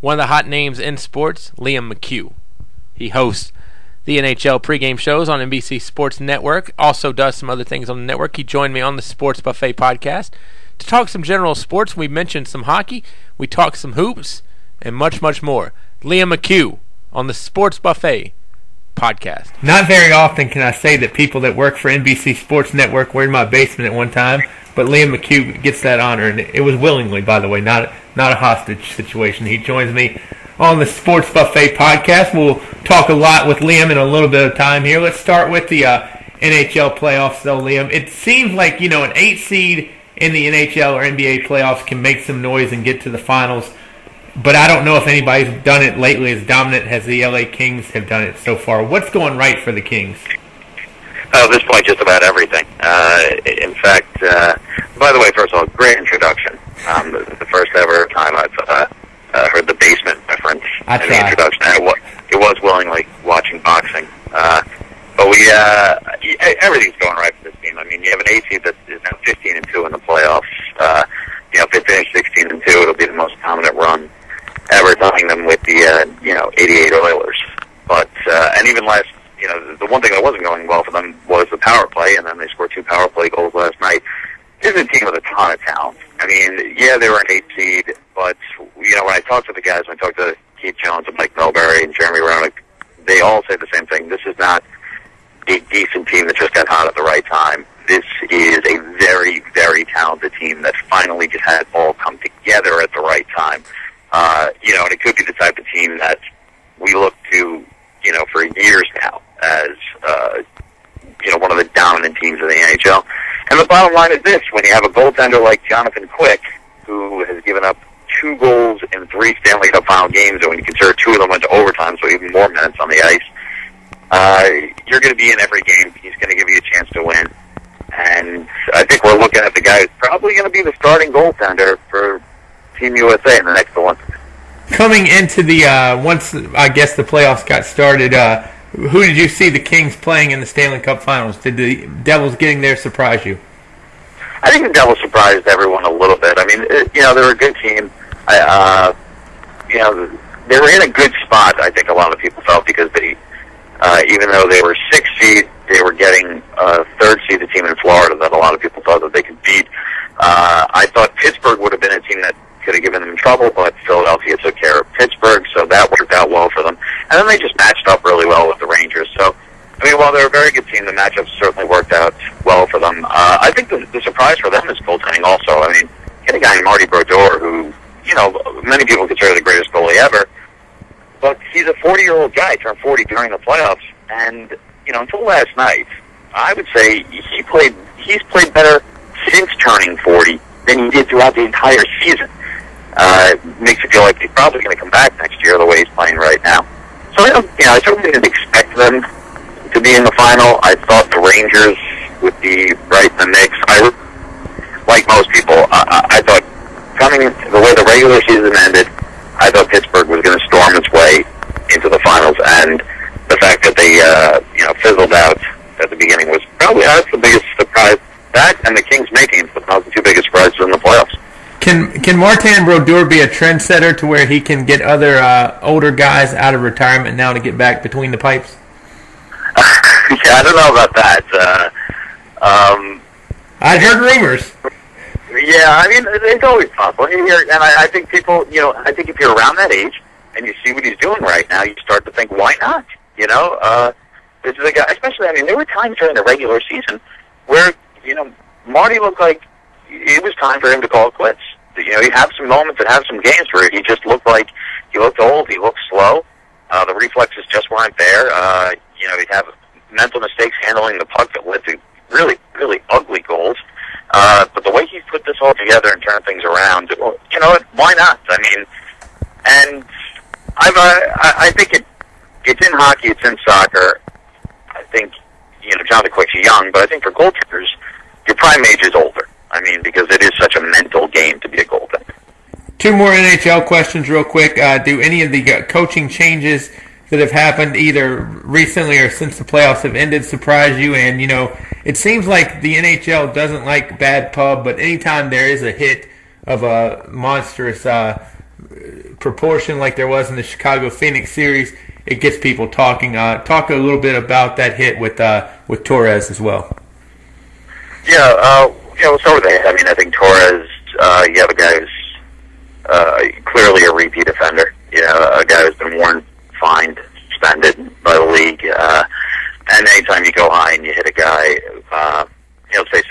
one of the hot names in sports, Liam McHugh. He hosts the NHL pregame shows on NBC Sports Network, also does some other things on the network. He joined me on the Sports Buffet podcast to talk some general sports. We mentioned some hockey, we talked some hoops, and much, much more. Liam McHugh on the Sports Buffet podcast. Not very often can I say that people that work for NBC Sports Network were in my basement at one time, but Liam McHugh gets that honor, and it was willingly, by the way, not a hostage situation. He joins me on the Sports Buffet podcast. We'll talk a lot with Liam in a little bit of time here. Let's start with the NHL playoffs, though, Liam. It seems like, you know, an 8 seed in the NHL or NBA playoffs can make some noise and get to the finals. But I don't know if anybody's done it lately as dominant as the L.A. Kings have done it so far. What's going right for the Kings? At this point, just about everything. In fact, by the way, first of all, great introduction. The first ever time I've heard the basement reference in the introduction. It was willingly watching boxing. But everything's going right for this team. I mean, you have an 8 seed that is now 15-2 in the playoffs. If they finish 16-2, it'll be the most dominant run ever, tying them with the 88 Oilers. But and even last, the one thing that wasn't going well for them was the power play, and then they scored 2 power play goals last night. This is a team with a ton of talent. I mean, yeah, they were an 8 seed, but when I talked to the guys, when I talked to Keith Jones and Mike Milbury and Jeremy Roenick, they all say the same thing. This is not a decent team that just got hot at the right time. This is a very, very talented team that finally just had it all come together at the right time. And it could be the type of team that we look to, for years now as, one of the dominant teams in the NHL. And the bottom line is this: when you have a goaltender like Jonathan Quick, who has given up 2 goals in 3 Stanley Cup Final games, and when you consider 2 of them went to overtime, so even more minutes on the ice, you're going to be in every game. He's going to give you a chance to win. And I think we're looking at the guy who's probably going to be the starting goaltender for Team USA in the next Olympics. Coming into the, once I guess the playoffs got started, who did you see the Kings playing in the Stanley Cup Finals? Did the Devils getting there surprise you? I think the Devils surprised everyone a little bit. I mean, they're a good team. They were in a good spot, I think a lot of people felt, because they, even though they were 6 seed, they were getting a 3rd seed, the team in Florida that a lot of people thought that they could beat. I thought Pittsburgh would have been a team that could have given them trouble, but Philadelphia took care of Pittsburgh, so that worked out well for them. And then they just matched up really well with the Rangers. So, I mean, while they're a very good team, the matchup certainly worked out well for them. I think the surprise for them is goaltending also. I mean, get a guy in Marty Brodeur who, many people consider the greatest goalie ever, but he's a 40-year-old guy, turned 40 during the playoffs, and until last night, I would say he's played better since turning 40 than he did throughout the entire season. It makes it feel like he's probably going to come back next year the way he's playing right now. So, I certainly didn't expect them to be in the final. I thought the Rangers would be right in the mix. Like most people, I thought coming into the way the regular season ended, I thought Pittsburgh was going to storm its way into the finals, and the fact that they, fizzled out at the beginning was probably that's the biggest surprise. That and the Kings making it was the 2 biggest surprises in the playoffs. Can Martin Brodeur be a trendsetter to where he can get other older guys out of retirement now to get back between the pipes? I don't know about that. I've heard rumors. Yeah, I mean, it's always possible. And I think people, I think if you're around that age and you see what he's doing right now, you start to think, why not? This is a guy, especially, there were times during the regular season where, Marty looked like it was time for him to call it quits. He'd have some moments and have some games where he just looked like he looked old, he looked slow, the reflexes just weren't there, he'd have mental mistakes handling the puck that led to really, really ugly goals. But the way he put this all together and turned things around, why not? I think it's in hockey, it's in soccer. I think, Jonathan Quick's young, but I think for goalkeepers, your prime age is older. Because it is such a mental game to be a goaltender. 2 more NHL questions real quick. Do any of the coaching changes that have happened either recently or since the playoffs have ended surprise you? And, it seems like the NHL doesn't like bad pub, but anytime there is a hit of a monstrous proportion like there was in the Chicago-Phoenix series, it gets people talking. Talk a little bit about that hit with Torres as well. Yeah, we'll start with that. I mean, I think Torres, you have a guy who's clearly a repeat offender. You know, a guy who's been warned, fined, suspended by the league. And anytime you go high and you hit a guy,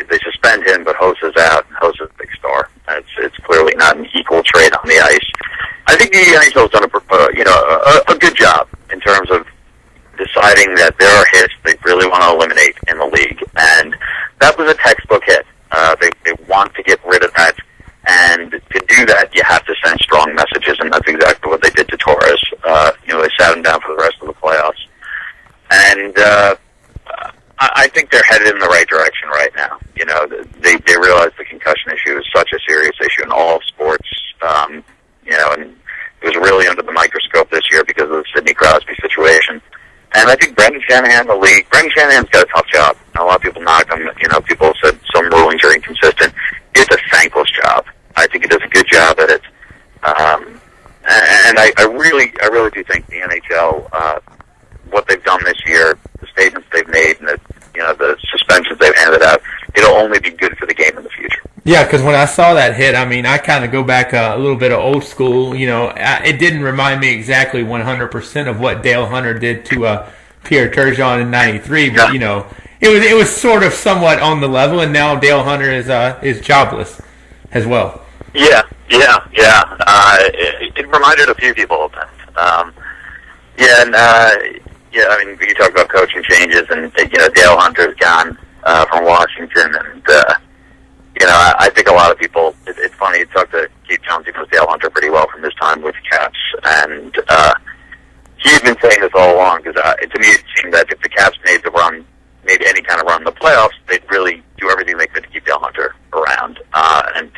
they suspend him, but Hossa's is out, and Hossa's is a big star. It's clearly not an equal trade on the ice. I think the NHL's done a good job in terms of deciding that there are hits they really want to eliminate in the league, and that was a textbook hit. They want to get rid of that, and to do that, you have to send strong messages, and that's exactly what they did to Torres. They sat him down for the rest of the playoffs, and I think they're headed in the right direction right now. You know, they realize the concussion issue is such a serious issue in all sports. And it was really under the microscope this year because of the Sidney Crosby situation. And I think Brendan Shanahan's got a tough job. A lot of people knocked him. People said some rulings are inconsistent. It's a thankless job. I think he does a good job at it. And I really do think the NHL, what they've done this year, the statements they've made, and the suspensions they've handed out, it'll only be good for the game in the future. Yeah, because when I saw that hit, I mean, I kind of go back a little bit of old school. It didn't remind me exactly 100% of what Dale Hunter did to Pierre Turgeon in '93, but it was sort of somewhat on the level. And now Dale Hunter is jobless as well. Yeah. It reminded a few people of that. I mean, you talk about coaching changes, and Dale Hunter's gone from Washington, and I think a lot of people. It's funny, you talk to Keith Jones, he knows Dale Hunter pretty well from his time with the Caps, and he's been saying this all along because to me it seemed that if the Caps made any kind of run in the playoffs, they'd really do everything they could to keep Dale Hunter around. And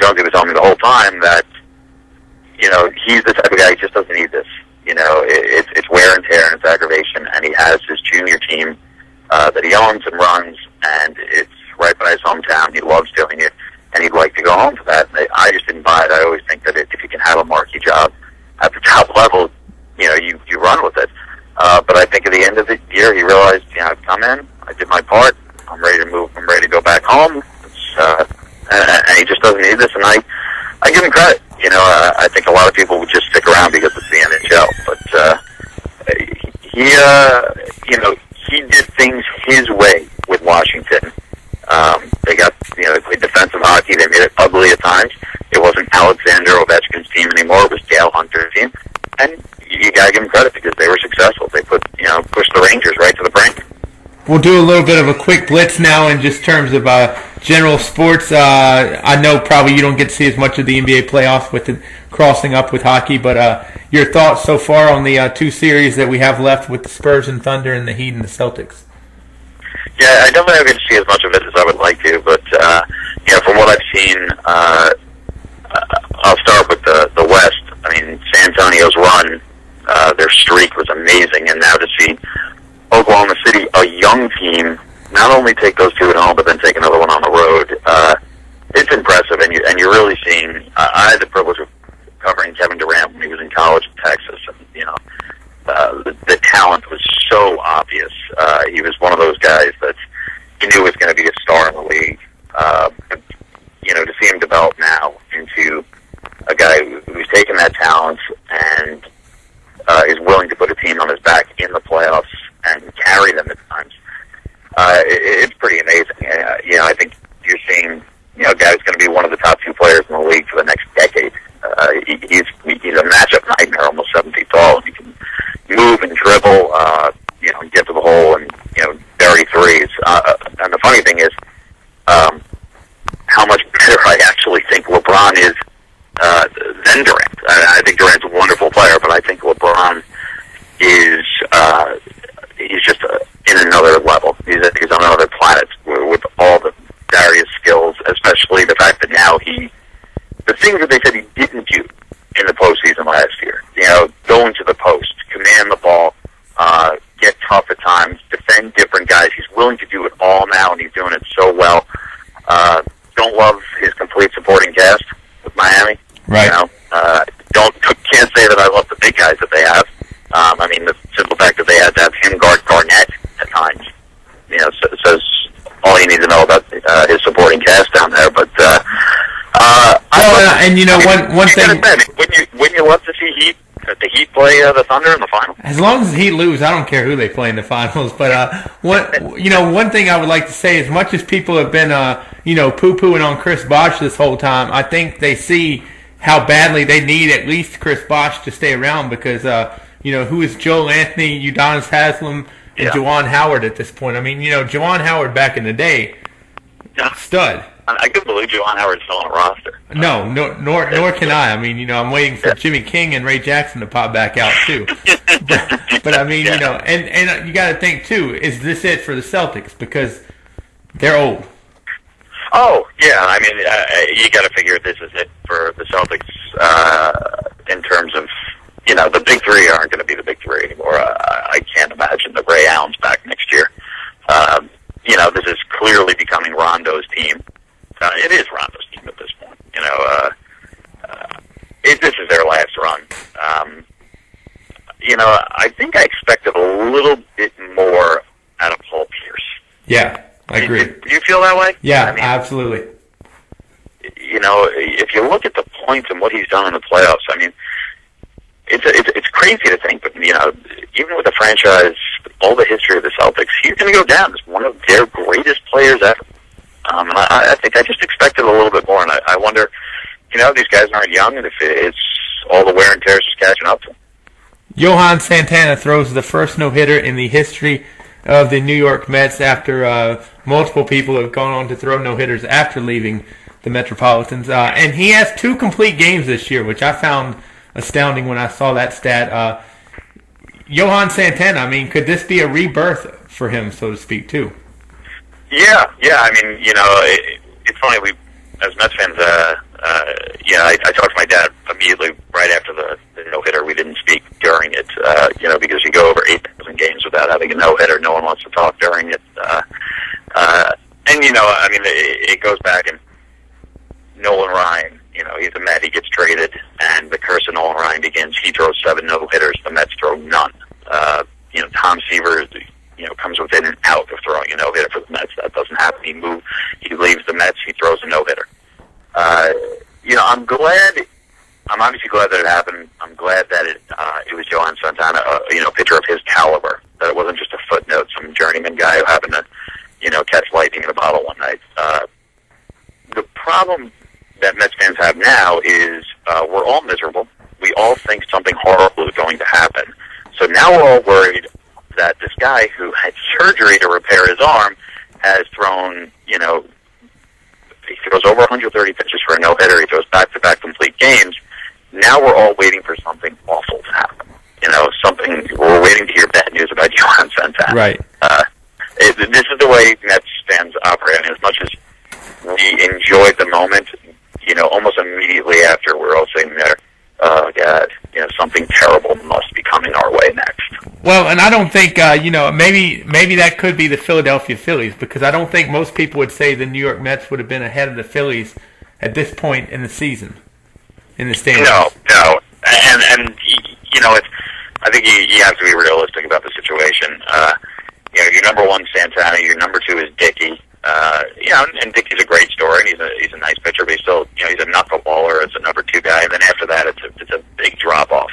Jonesy was telling me the whole time that he's the type of guy who just doesn't need this. It's wear and tear and it's aggravation, and he has his junior team that he owns and runs, and it's right by his hometown. He loves doing it, and he'd like to go home for that. And I just didn't buy it. I always think that if you can have a marquee job at the top level, you run with it. But I think at the end of the year, he realized, I've come in, I did my part, I'm ready to move, I'm ready to go back home. And he just doesn't need this, and I give him credit. I think a lot of people would just stick around because it's the NHL. But he did things his way with Washington. They played defensive hockey. They made it ugly at times. It wasn't Alexander Ovechkin's team anymore. It was Dale Hunter's team. And you got to give them credit because they were successful. They pushed the Rangers right to the brink. We'll do a little bit of a quick blitz now in just terms of general sports. I know probably you don't get to see as much of the NBA playoffs with it crossing up with hockey, but your thoughts so far on the two series that we have left with the Spurs and Thunder and the Heat and the Celtics? Yeah, I don't think I get to see as much of it as I would like to, but from what I've seen, I'll start with the West. I mean, San Antonio's run, their streak was amazing, and now to see Oklahoma City, a young team, not only take those two at home, but then take another one on the road. It's impressive, and you're really seeing. I had the privilege of covering Kevin Durant when he was in college in Texas. And, the talent was so obvious. He was one of those guys that he knew was going to be a star in the league. To see him develop now into a guy who's taken that talent and is willing to put a team on his back in the playoffs and carry them at times. It's pretty amazing. I think you're seeing, a guy who's going to be one of the top two players in the league for the next decade. He's a matchup nightmare, almost 7 feet tall. He can move and dribble, get to the hole and, bury threes. And the funny thing is, how much better I actually think LeBron is, than Durant. I think Durant's a wonderful player, but I think LeBron is, he's just in another level. He's on another planet with all the various skills, especially the fact that now the things that they said he didn't do in the postseason last year, going to the post, command the ball, get tough at times, defend different guys. He's willing to do it all now, and he's doing it so well. Don't love his complete supporting cast with Miami. Right. say that I love the big guys that they have. I mean, the simple fact that they had to have him guard Garnett at times, you know, says all you need to know about his supporting cast down there. But and you know, one thing, wouldn't you love to see the Heat play the Thunder in the finals? As long as the Heat lose, I don't care who they play in the finals. But one thing I would like to say, as much as people have been poo-pooing on Chris Bosh this whole time, I think they see how badly they need at least Chris Bosh to stay around, because who is Joel Anthony, Udonis Haslem, and Juwan Howard at this point? I mean, Juwan Howard back in the day, stud. I couldn't believe Juwan Howard's still on a roster. No, nor can I. I mean, I'm waiting for Jimmy King and Ray Jackson to pop back out too. But I mean, and you got to think too: is this it for the Celtics, because they're old? Oh yeah, I mean, you got to figure this is it for the Celtics in terms of the big three aren't going to be the big three anymore. I can't imagine that Ray Allen's back next year. This is clearly becoming Rondo's team. It is Rondo's team at this point. This is their last run. I think I expected a little bit more out of Paul Pierce. Yeah, I agree. Do you feel that way? Yeah, I mean, absolutely. If you look at the points and what he's done in the playoffs, I mean, it's crazy to think, but even with the franchise, all the history of the Celtics, he's going to go down as one of their greatest players ever. And I think I just expected a little bit more, and I wonder, these guys aren't young, and if it's all the wear and tear is just catching up to them. Johan Santana throws the first no-hitter in the history of the New York Mets after multiple people have gone on to throw no-hitters after leaving the Metropolitans. And he has 2 complete games this year, which I found astounding when I saw that stat. Johan Santana, I mean, could this be a rebirth for him, so to speak, too? Yeah. I mean, it's funny. We, as Mets fans, I talked to my dad immediately right after the no-hitter. We didn't speak during it, because you go over 8,000 games without having a no-hitter. No one wants to talk during it. I mean, it goes back, and Nolan Ryan, he's a Met. He gets traded, and the curse of Nolan Ryan begins. He throws 7 no-hitters. The Mets throw none. Tom Seaver, comes within an out of throwing a no-hitter for the Mets. That doesn't happen. He leaves the Mets. He throws a no-hitter. I'm obviously glad that it happened. I'm glad that it was Johan Santana, a pitcher of his caliber, that it wasn't just a footnote, some journeyman guy who happened to, catch lightning in a bottle one night. The problem that Mets fans have now is we're all miserable. We all think something horrible is going to happen. So now we're all worried that this guy who had surgery to repair his arm has thrown, he throws over 130 pitches for a no-hitter. He throws back-to-back complete games. Now we're all waiting for something awful to happen. We're waiting to hear bad news about Johan Santana. Right. This is the way Mets fans operate. And as much as we enjoyed the moment, almost immediately after, we're all sitting there, oh, God, something terrible must be coming our way next. Well, and I don't think, maybe that could be the Philadelphia Phillies, because I don't think most people would say the New York Mets would have been ahead of the Phillies at this point in the season, in the standings. No. And I think you have to be realistic about the situation. Your number one, Santana. Your number two is Dickey. And Dickey's a great story, and he's a nice pitcher, but he's still, he's a knuckleballer as a number two guy, and then after that, it's a big drop-off.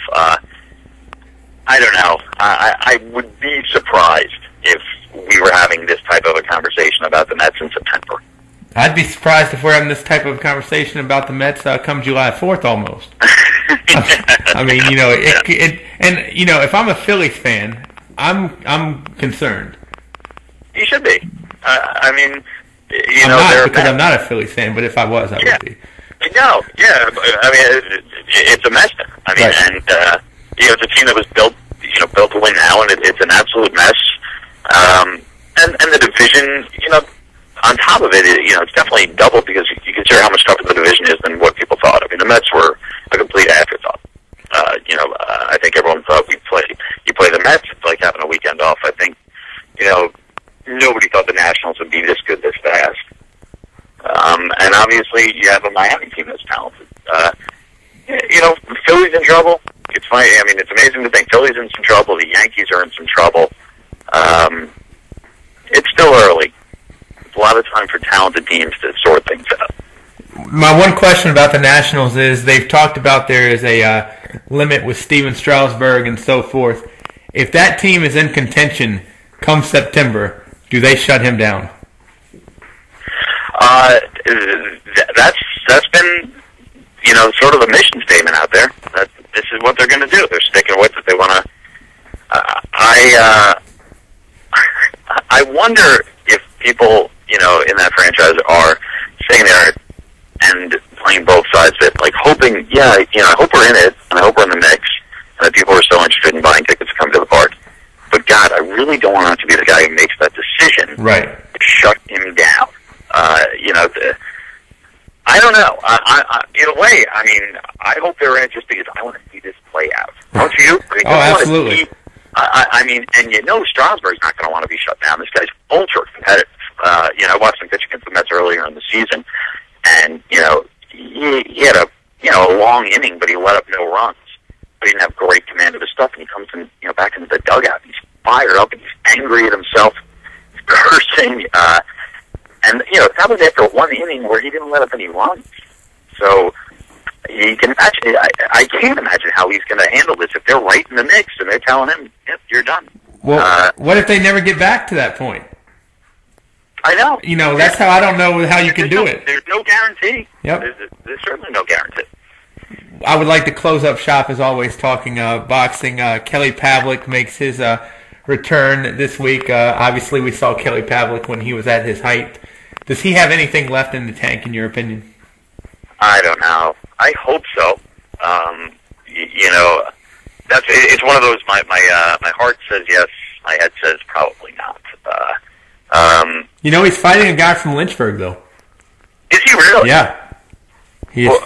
I don't know. I would be surprised if we were having this type of a conversation about the Mets in September. I'd be surprised if we're having this type of conversation about the Mets come July 4th almost. I mean, if I'm a Phillies fan, I'm concerned. You should be. I mean, I'm not a Phillies fan, but if I was, I would be. No, yeah, I mean, it's a mess. I mean, right. And it's a team that was built to win now, and it's an absolute mess. And the division, on top of it, it's definitely doubled, because you consider how much tougher the division is than what people thought. I mean, the Mets were a complete afterthought. I think everyone thought you play the Mets, it's like having a weekend off. I think, nobody thought the Nationals would be this good this fast. And obviously, you have a Miami team that's talented. Philly's in trouble. It's funny. I mean, it's amazing to think Phillies in some trouble. The Yankees are in some trouble. It's still early. It's a lot of time for talented teams to sort things out. My one question about the Nationals is they've talked about there is a limit with Steven Strasburg and so forth. If that team is in contention come September, do they shut him down? That's been, you know, sort of a mission statement out there. That this is what they're going to do. They're sticking with it. They want to. I wonder if people, you know, in that franchise are sitting there and playing both sides of it, like hoping, yeah, you know, I hope we're in it, and I hope we're in the mix, and that people are still interested in buying tickets to come to the park. But, God, I really don't want to be the guy who makes that decision. Right. To shut him down. You know, I don't know. In a way, I mean, I hope they're in it just because I want to see this play out. Don't you? I mean, oh, absolutely. I mean, and you know Strasburg's not going to want to be shut down. This guy's ultra competitive. You know, I watched him pitch against the Mets earlier in the season, and, you know, he had a, you know, a long inning, but he let up no runs. But he didn't have great command of his stuff, and he comes in, you know, back into the dugout. He's fired up, and he's angry at himself. He's cursing. And, you know, that was after one inning where he didn't let up any runs. So you can imagine, I can't imagine how he's going to handle this if they're right in the mix and they're telling him, yep, you're done. Well, what if they never get back to that point? I know. You know, that's how I don't know how you can do it. There's no guarantee. Yep. There's certainly no guarantee. I would like to close up shop, as always, talking boxing. Kelly Pavlik makes his return this week. Obviously, we saw Kelly Pavlik when he was at his height. Does he have anything left in the tank, in your opinion? I don't know. I hope so. You know, it's one of those, my heart says yes, my head says probably not. You know, he's fighting a guy from Lynchburg, though. Is he really? Yeah. Well,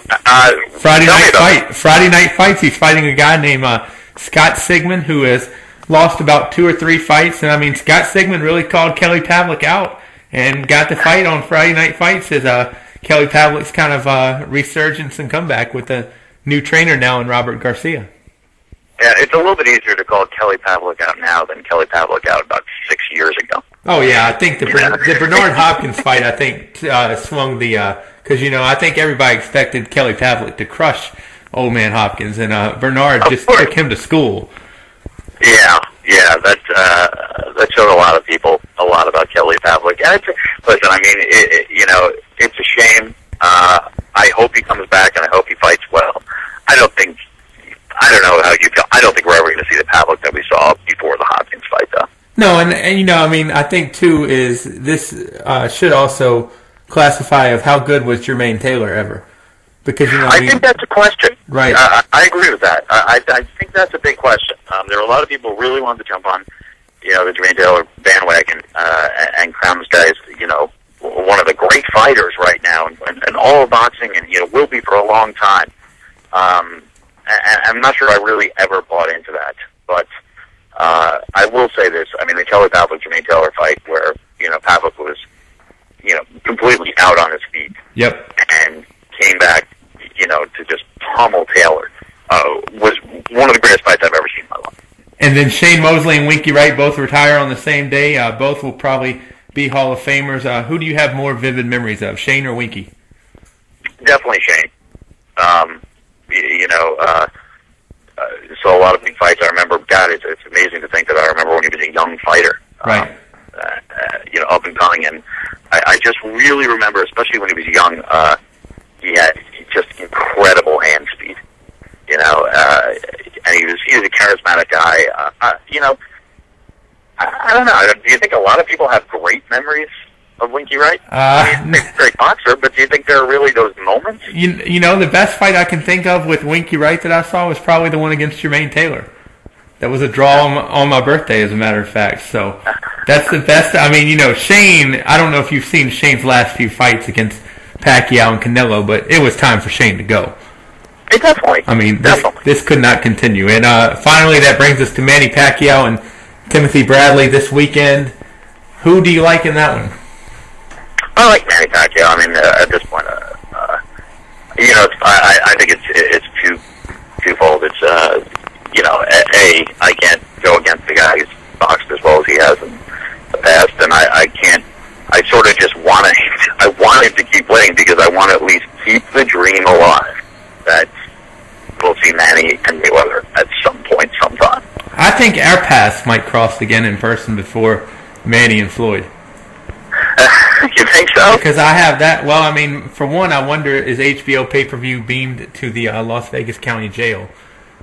Friday night fights. He's fighting a guy named Scott Sigmund, who has lost about 2 or 3 fights. And I mean, Scott Sigmund really called Kelly Pavlik out and got the fight on Friday night fights. As Kelly Pavlik's kind of resurgence and comeback with a new trainer now in Robert Garcia. Yeah, it's a little bit easier to call Kelly Pavlik out now than Kelly Pavlik out about 6 years ago. Oh, yeah, I think the Bernard Hopkins fight, I think, swung the because, you know, I think everybody expected Kelly Pavlik to crush old man Hopkins, and Bernard just took him to school. Yeah, that showed a lot of people a lot about Kelly Pavlik. And listen, I mean, you know, it's a shame. I hope he comes back, and I hope he fights well. I don't know how you feel. I don't think we're ever going to see the Pavlik that we saw before the Hopkins fight, though. No, and you know, I mean, I think, too, is this should also classify of how good was Jermaine Taylor ever. Because, you know, I think that's a question. Right. I agree with that. I think that's a big question. There are a lot of people who really wanted to jump on, you know, the Jermaine Taylor bandwagon and crown this guy as, you know, one of the great fighters right now in all of boxing and, you know, will be for a long time. I'm not sure I really ever bought into that, but I will say this. I mean, the Kelly Pavlik-Jermaine Taylor fight where, you know, Pavlik was, you know, completely out on his feet. Yep. And came back, you know, to just pummel Taylor was one of the greatest fights I've ever seen in my life. And then Shane Mosley and Winky Wright both retire on the same day. Both will probably be Hall of Famers. Who do you have more vivid memories of, Shane or Winky? Definitely Shane. You know, so a lot of big fights. I remember, God, it's amazing to think that I remember when he was a young fighter, right? You know, up and coming, and I just really remember, especially when he was young, he had just incredible hand speed. You know, and he was a charismatic guy. You know, I don't know. Do you think a lot of people have great memories of Winky Wright? He's a great boxer, but do you think there are really those moments? You know, the best fight I can think of with Winky Wright that I saw was probably the one against Jermaine Taylor. That was a draw on my birthday, as a matter of fact. So that's the best. I mean, you know, Shane, I don't know if you've seen Shane's last few fights against Pacquiao and Canelo, but it was time for Shane to go. It definitely. I mean, this could not continue. And finally, that brings us to Manny Pacquiao and Timothy Bradley this weekend. Who do you like in that one? I like Manny Pacquiao. I mean, at this point, you know, I think it's twofold. It's hey, I can't go against the guy who's boxed as well as he has in the past, and I can't. I sort of just want to. I want him to keep winning because I want to at least keep the dream alive that we'll see Manny and Mayweather at some point, sometime. I think our paths might cross again in person before Manny and Floyd. You think so? Because I have that. Well, I mean, for one, I wonder, is HBO pay-per-view beamed to the Las Vegas County Jail,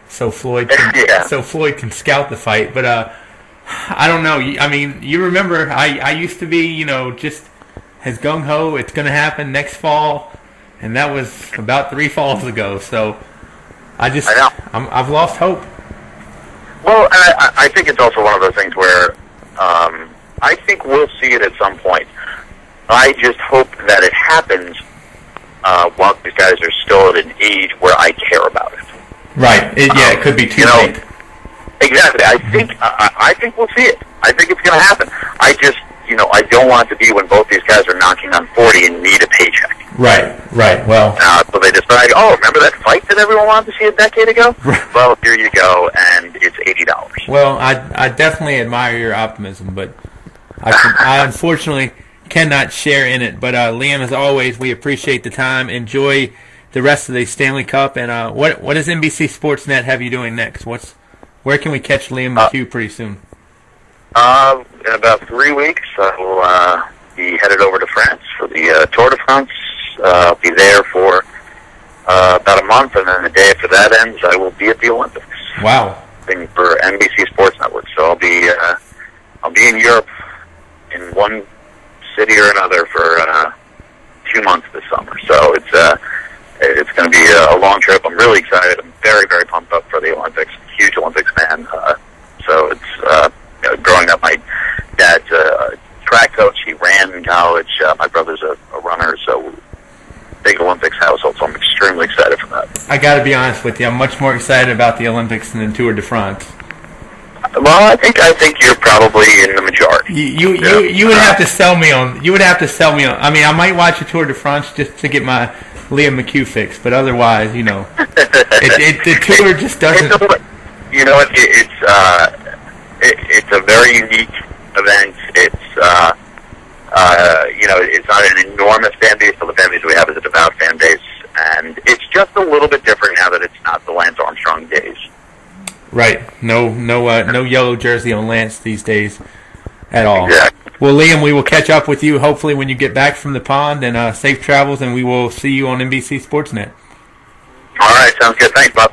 so Floyd can, yeah. So Floyd can scout the fight. But I don't know. I mean, you remember, I used to be, you know, just as gung-ho, it's going to happen next fall, and that was about 3 falls ago. So I've lost hope. Well, I think it's also one of those things where I think we'll see it at some point. I just hope that it happens while these guys are still at an age where I care about it. Right. It could be too late. Exactly. I think we'll see it. I think it's going to happen. I just, you know, I don't want it to be when both these guys are knocking on 40 and need a paycheck. Right. Well, so they decide, oh, remember that fight that everyone wanted to see a decade ago? Well, here you go, and it's $80. Well, I definitely admire your optimism, but I unfortunately cannot share in it. But Liam, as always, we appreciate the time. Enjoy the rest of the Stanley Cup. And what does NBC Sportsnet have you doing next? Where can we catch Liam McHugh pretty soon? In about 3 weeks, I will be headed over to France for the Tour de France. I'll be there for about a month, and then the day after that ends, I will be at the Olympics. Wow! For NBC Sports Network, so I'll be in Europe in one city or another for 2 months this summer. So it's going to be a long trip. I'm really excited. I'm very, very pumped up for the Olympics. Huge Olympics fan. So it's growing up, my dad's a track coach. He ran in college. My brother's a runner, so. Big Olympics household, so I'm extremely excited for that. I got to be honest with you, I'm much more excited about the Olympics than the Tour de France. Well, I think you're probably in the majority. You would have to sell me on. I mean, I might watch the Tour de France just to get my Liam McHugh fix, but otherwise, you know, the Tour just doesn't. It's a very unique event. It's not an enormous fan base, but the fan base we have is a devout fan base, and it's just a little bit different now that it's not the Lance Armstrong days. Right. No yellow jersey on Lance these days at all. Exactly. Well, Liam, we will catch up with you hopefully when you get back from the pond, and safe travels, and we will see you on NBC Sportsnet. All right. Sounds good. Thanks, Bob.